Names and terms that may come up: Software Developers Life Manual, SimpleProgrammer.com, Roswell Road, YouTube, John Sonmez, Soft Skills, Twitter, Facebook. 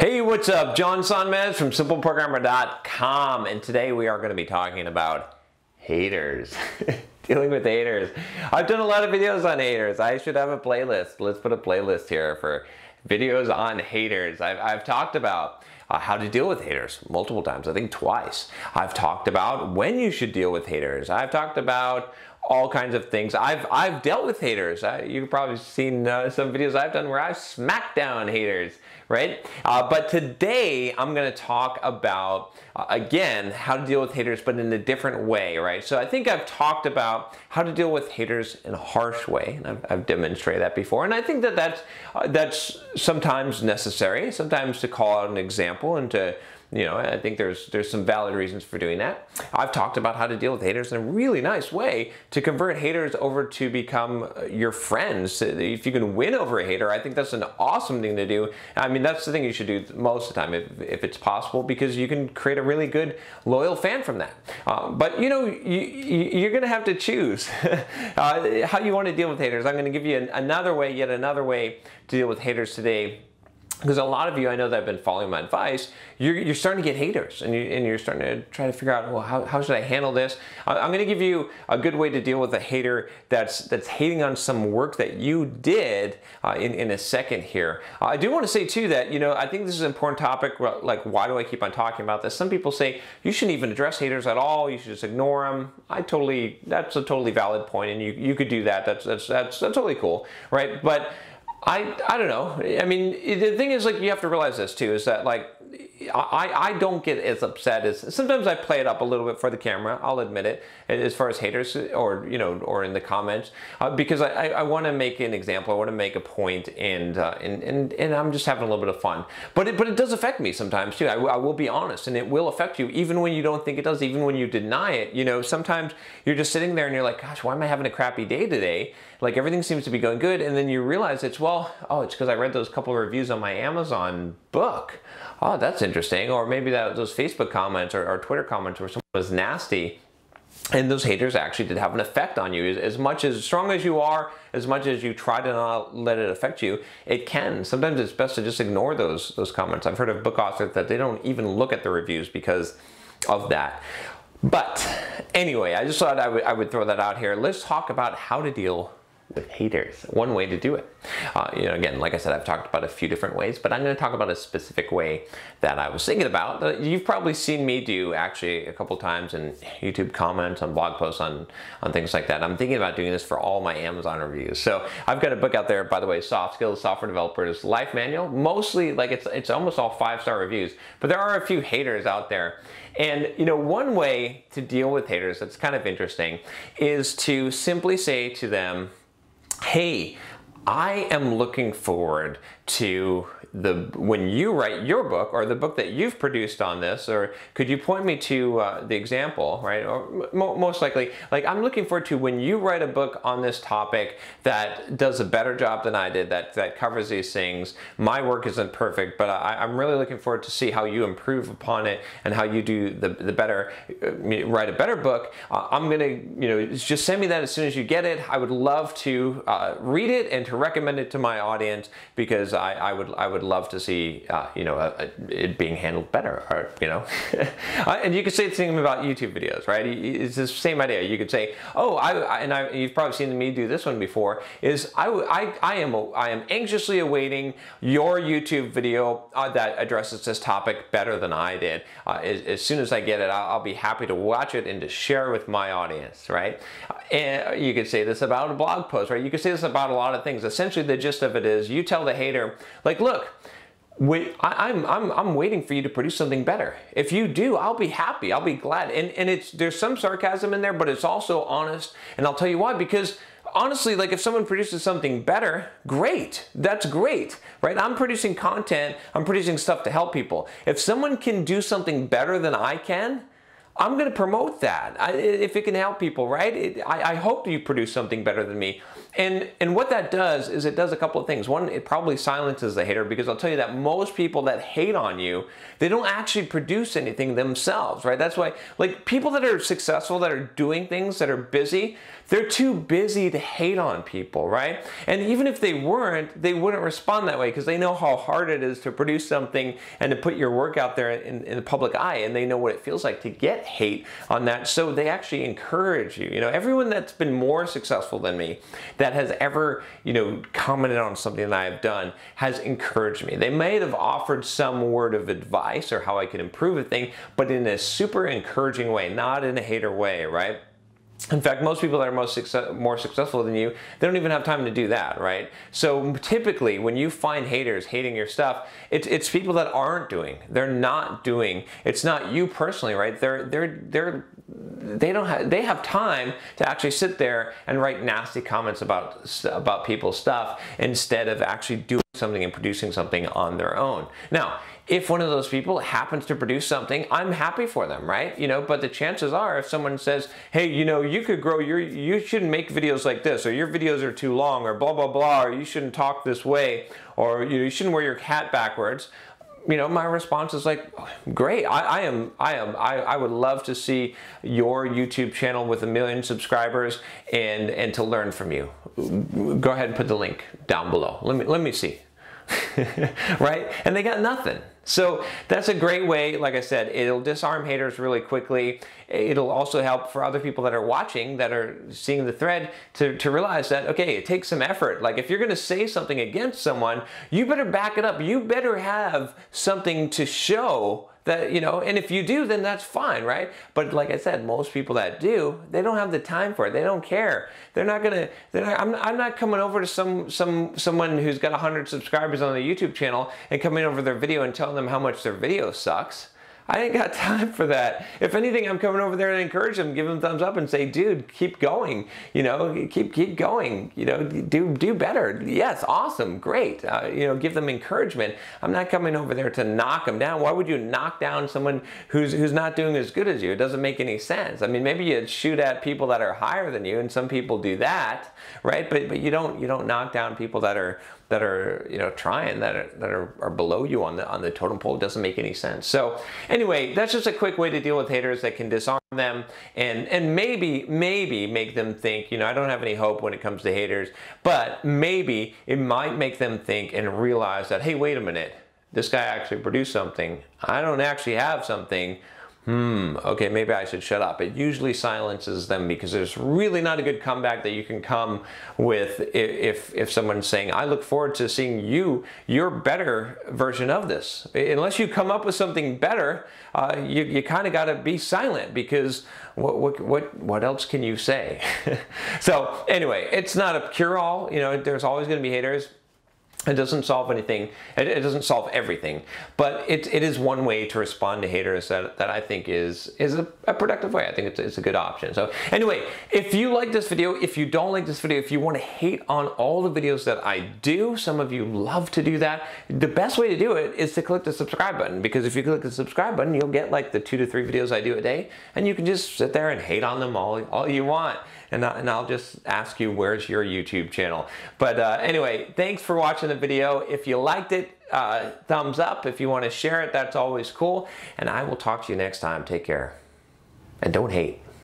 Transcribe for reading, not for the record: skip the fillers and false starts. Hey, what's up? John Sonmez from SimpleProgrammer.com, and today we are going to be talking about haters. Dealing with haters. I've done a lot of videos on haters. I should have a playlist. Let's put a playlist here for videos on haters. I've talked about how to deal with haters multiple times, I think twice. I've talked about when you should deal with haters. I've talked about all kinds of things. I've dealt with haters. You've probably seen some videos I've done where I've smacked down haters, right? But today I'm gonna talk about, again, how to deal with haters, but in a different way, right? So I think I've talked about how to deal with haters in a harsh way, and I've demonstrated that before. And I think that that's sometimes necessary, sometimes to call out an example and to, you know, I think there's some valid reasons for doing that. I've talked about how to deal with haters in a really nice way to convert haters over to become your friends. If you can win over a hater, I think that's an awesome thing to do. I mean, that's the thing you should do most of the time if it's possible, because you can create a really good, loyal fan from that. But you know, you're gonna have to choose how you wanna deal with haters. I'm gonna give you yet another way to deal with haters today. Because a lot of you, I know that have been following my advice, you're starting to get haters, and you're starting to try to figure out, well, how should I handle this? I'm gonna give you a good way to deal with a hater that's hating on some work that you did in a second here. I do wanna say too that, you know, I think this is an important topic, like why do I keep on talking about this? Some people say, you shouldn't even address haters at all, you should just ignore them. That's a totally valid point, and you could do that, that's totally cool, right? But I don't know. I mean, the thing is, like, you have to realize this too, is that, like, I don't get as upset as, sometimes I play it up a little bit for the camera, I'll admit it, as far as haters or, you know, or in the comments, because I want to make an example, I want to make a point, and I'm just having a little bit of fun. But it does affect me sometimes too, I will be honest, and it will affect you even when you don't think it does, even when you deny it. You know, sometimes you're just sitting there and you're like, gosh, why am I having a crappy day today? Like, everything seems to be going good, and then you realize it's, well, oh, it's because I read those couple of reviews on my Amazon book. Oh, that's interesting. Or maybe those Facebook comments or Twitter comments where someone was nasty, and those haters actually did have an effect on you. As much as strong as you are, as much as you try to not let it affect you, it can. Sometimes it's best to just ignore those comments. I've heard of book authors that they don't even look at the reviews because of that. But anyway, I just thought I would throw that out here. Let's talk about how to deal with haters. One way to do it. You know, again, like I said, I've talked about a few different ways, but I'm going to talk about a specific way that I was thinking about that you've probably seen me do actually a couple times in YouTube comments, on blog posts, on things like that. I'm thinking about doing this for all my Amazon reviews. So I've got a book out there, by the way, Soft Skills, Software Developers Life Manual. Mostly, like, it's almost all 5-star reviews, but there are a few haters out there. And, you know, one way to deal with haters that's kind of interesting is to simply say to them, hey, I am looking forward to when you write your book, or the book that you've produced on this, or could you point me to the example, right? Or most likely, like, I'm looking forward to when you write a book on this topic that does a better job than I did, that covers these things. My work isn't perfect, but I'm really looking forward to see how you improve upon it and how you do write a better book. I'm gonna, you know, just send me that as soon as you get it. I would love to read it and to recommend it to my audience, because I would love to see you know, it being handled better, or, you know. And you could say the same about YouTube videos, right? It's the same idea. You could say, oh, you've probably seen me do this one before, is I am anxiously awaiting your YouTube video that addresses this topic better than I did. As soon as I get it, I'll be happy to watch it and to share with my audience, right? And you could say this about a blog post, right? You could say this about a lot of things. Essentially, the gist of it is, you tell the hater, like, look, I'm waiting for you to produce something better. If you do, I'll be happy, I'll be glad. And there's some sarcasm in there, but it's also honest. And I'll tell you why, because honestly, like, if someone produces something better, great, that's great, right? I'm producing content, I'm producing stuff to help people. If someone can do something better than I can, I'm gonna promote that, if it can help people, right? I hope you produce something better than me. And what that does is, it does a couple of things. One, it probably silences the hater, because I'll tell you that most people that hate on you, they don't actually produce anything themselves, right? That's why, like, people that are successful, that are doing things, that are busy, They're too busy to hate on people, right? And even if they weren't, they wouldn't respond that way because they know how hard it is to produce something and to put your work out there in the public eye, and they know what it feels like to get hate on that. So they actually encourage you. You know, everyone that's been more successful than me that has ever, you know, commented on something that I've done has encouraged me. They may have offered some word of advice or how I could improve a thing, but in a super encouraging way, not in a hater way, right? In fact, most people that are more successful than you, they don't even have time to do that, right? So typically, when you find haters hating your stuff, it's people that aren't doing. They're not doing. It's not you personally, right? They have time to actually sit there and write nasty comments about people's stuff instead of actually doing something and producing something on their own. Now, if one of those people happens to produce something, I'm happy for them, right? You know, but the chances are if someone says, hey, you know, you could grow your, you shouldn't make videos like this, or your videos are too long, or blah, blah, blah, or you shouldn't talk this way, or you shouldn't wear your hat backwards. You know, my response is like, great. I would love to see your YouTube channel with 1 million subscribers and to learn from you. Go ahead and put the link down below. Let me see. Right? And they got nothing. So that's a great way, like I said, it'll disarm haters really quickly. It'll also help for other people that are watching, that are seeing the thread, to realize that, okay, it takes some effort. Like if you're going to say something against someone, you better back it up. You better have something to show that, you know, and if you do, then that's fine, right? But like I said, most people that do, they don't have the time for it. They don't care. They're not going to, I'm not coming over to someone who's got 100 subscribers on the YouTube channel and coming over their video and telling them how much their video sucks. I ain't got time for that. If anything, I'm coming over there and encourage them, give them thumbs up and say, dude, keep going, you know, keep going, you know, do better. Yes, awesome, great. You know, give them encouragement. I'm not coming over there to knock them down. Why would you knock down someone who's not doing as good as you? It doesn't make any sense. I mean, maybe you shoot at people that are higher than you, and some people do that, right? But you don't knock down people that are you know, trying, that are below you on the totem pole. It doesn't make any sense. So anyway, that's just a quick way to deal with haters that can disarm them and maybe make them think, you know, I don't have any hope when it comes to haters, but maybe it might make them think and realize that, hey, wait a minute, this guy actually produced something. I don't actually have something. Okay, maybe I should shut up. It usually silences them because there's really not a good comeback that you can come with if someone's saying, I look forward to seeing your better version of this. Unless you come up with something better, you kind of got to be silent because what else can you say? So anyway, it's not a cure-all. You know, there's always going to be haters. It doesn't solve anything. It doesn't solve everything, but it is one way to respond to haters that I think is a productive way. I think it's a good option. So anyway, if you like this video, if you don't like this video, if you want to hate on all the videos that I do, some of you love to do that. The best way to do it is to click the subscribe button, because if you click the subscribe button, you'll get like the 2 to 3 videos I do a day, and you can just sit there and hate on them all you want. And I'll just ask you, where's your YouTube channel? But anyway, thanks for watching the video. If you liked it, thumbs up. If you want to share it, that's always cool. And I will talk to you next time. Take care. And don't hate.